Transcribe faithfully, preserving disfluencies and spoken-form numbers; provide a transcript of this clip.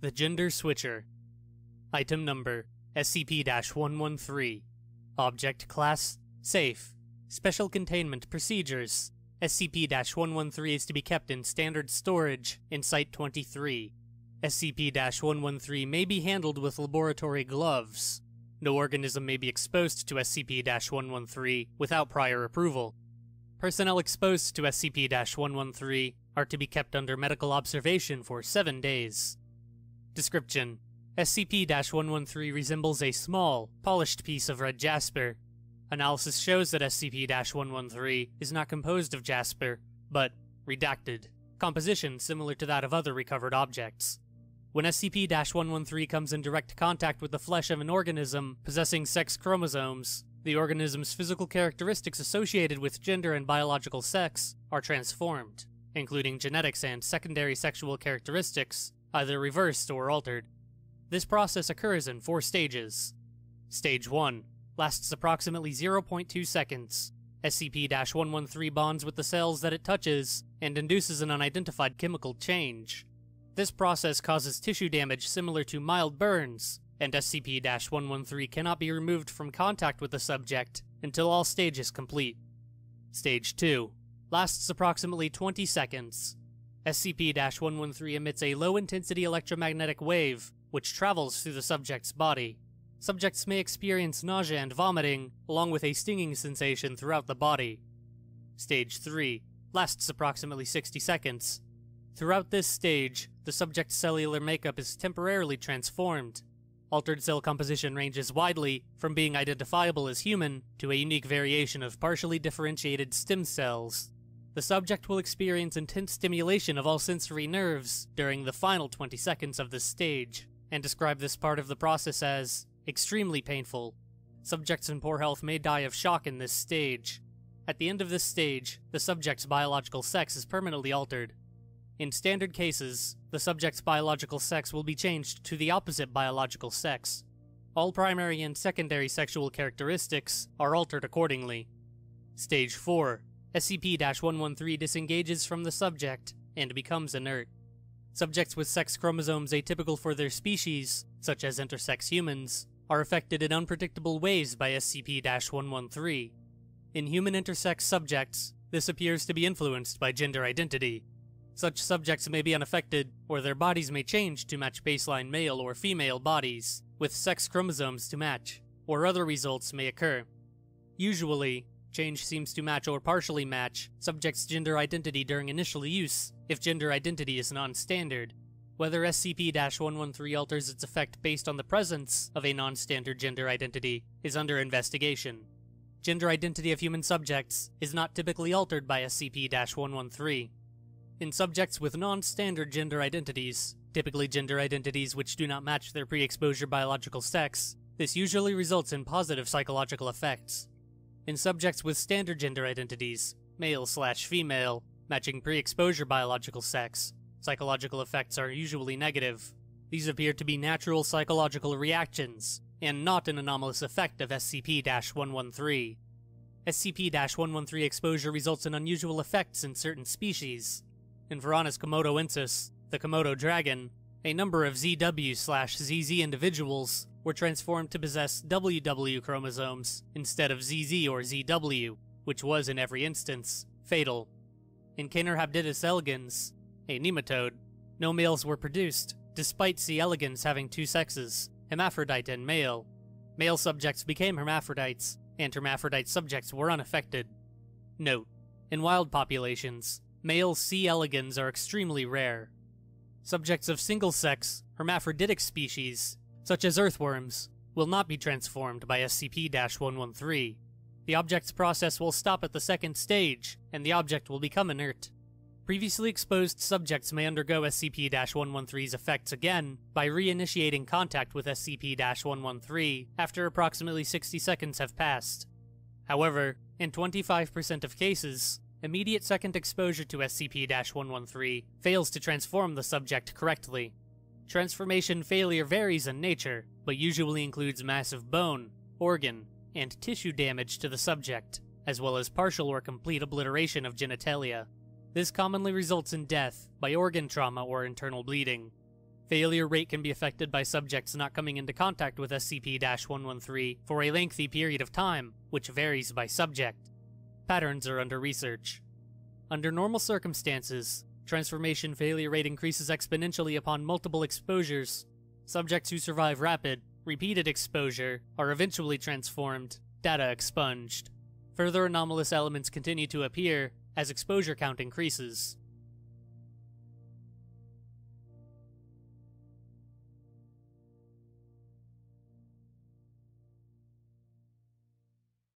The Gender Switcher. Item number, S C P one thirteen. Object class, safe. Special containment procedures. S C P one thirteen is to be kept in standard storage in Site twenty-three. S C P one thirteen may be handled with laboratory gloves. No organism may be exposed to S C P one thirteen without prior approval. Personnel exposed to S C P one thirteen are to be kept under medical observation for seven days. Description: S C P one thirteen resembles a small, polished piece of red jasper. Analysis shows that S C P one thirteen is not composed of jasper, but redacted, composition similar to that of other recovered objects. When S C P one thirteen comes in direct contact with the flesh of an organism possessing sex chromosomes, the organism's physical characteristics associated with gender and biological sex are transformed, including genetics and secondary sexual characteristics, either reversed or altered. This process occurs in four stages. Stage one lasts approximately zero point two seconds. S C P one thirteen bonds with the cells that it touches and induces an unidentified chemical change. This process causes tissue damage similar to mild burns, and S C P one thirteen cannot be removed from contact with the subject until all stage is complete. Stage two lasts approximately twenty seconds. S C P one thirteen emits a low-intensity electromagnetic wave which travels through the subject's body. Subjects may experience nausea and vomiting, along with a stinging sensation throughout the body. Stage three lasts approximately sixty seconds. Throughout this stage, the subject's cellular makeup is temporarily transformed. Altered cell composition ranges widely from being identifiable as human to a unique variation of partially differentiated stem cells. The subject will experience intense stimulation of all sensory nerves during the final twenty seconds of this stage, and describe this part of the process as extremely painful. Subjects in poor health may die of shock in this stage. At the end of this stage, the subject's biological sex is permanently altered. In standard cases, the subject's biological sex will be changed to the opposite biological sex. All primary and secondary sexual characteristics are altered accordingly. Stage four. S C P one thirteen disengages from the subject and becomes inert. Subjects with sex chromosomes atypical for their species, such as intersex humans, are affected in unpredictable ways by S C P one thirteen. In human intersex subjects, this appears to be influenced by gender identity. Such subjects may be unaffected, or their bodies may change to match baseline male or female bodies, with sex chromosomes to match, or other results may occur. Usually, change seems to match or partially match subject's gender identity during initial use if gender identity is non-standard. Whether S C P one thirteen alters its effect based on the presence of a non-standard gender identity is under investigation. Gender identity of human subjects is not typically altered by S C P one thirteen. In subjects with non-standard gender identities, typically gender identities which do not match their pre-exposure biological sex, this usually results in positive psychological effects. In subjects with standard gender identities, male slash female, matching pre-exposure biological sex, psychological effects are usually negative. These appear to be natural psychological reactions, and not an anomalous effect of S C P one thirteen. S C P one thirteen exposure results in unusual effects in certain species. In Varanus komodoensis, the Komodo dragon, a number of Z W slash Z Z individuals were transformed to possess W W chromosomes instead of Z Z or Z W, which was, in every instance, fatal. In Caenorhabditis elegans, a nematode, no males were produced, despite C. elegans having two sexes, hermaphrodite and male. Male subjects became hermaphrodites, and hermaphrodite subjects were unaffected. Note: in wild populations, male C. elegans are extremely rare. Subjects of single-sex, hermaphroditic species, such as earthworms, will not be transformed by S C P one thirteen. The object's process will stop at the second stage, and the object will become inert. Previously exposed subjects may undergo S C P one thirteen's effects again by reinitiating contact with S C P one thirteen after approximately sixty seconds have passed. However, in twenty-five percent of cases, immediate second exposure to S C P one thirteen fails to transform the subject correctly. Transformation failure varies in nature, but usually includes massive bone, organ, and tissue damage to the subject, as well as partial or complete obliteration of genitalia. This commonly results in death by organ trauma or internal bleeding. Failure rate can be affected by subjects not coming into contact with S C P one thirteen for a lengthy period of time, which varies by subject. Patterns are under research. Under normal circumstances, transformation failure rate increases exponentially upon multiple exposures. Subjects who survive rapid, repeated exposure are eventually transformed, data expunged. Further anomalous elements continue to appear as exposure count increases.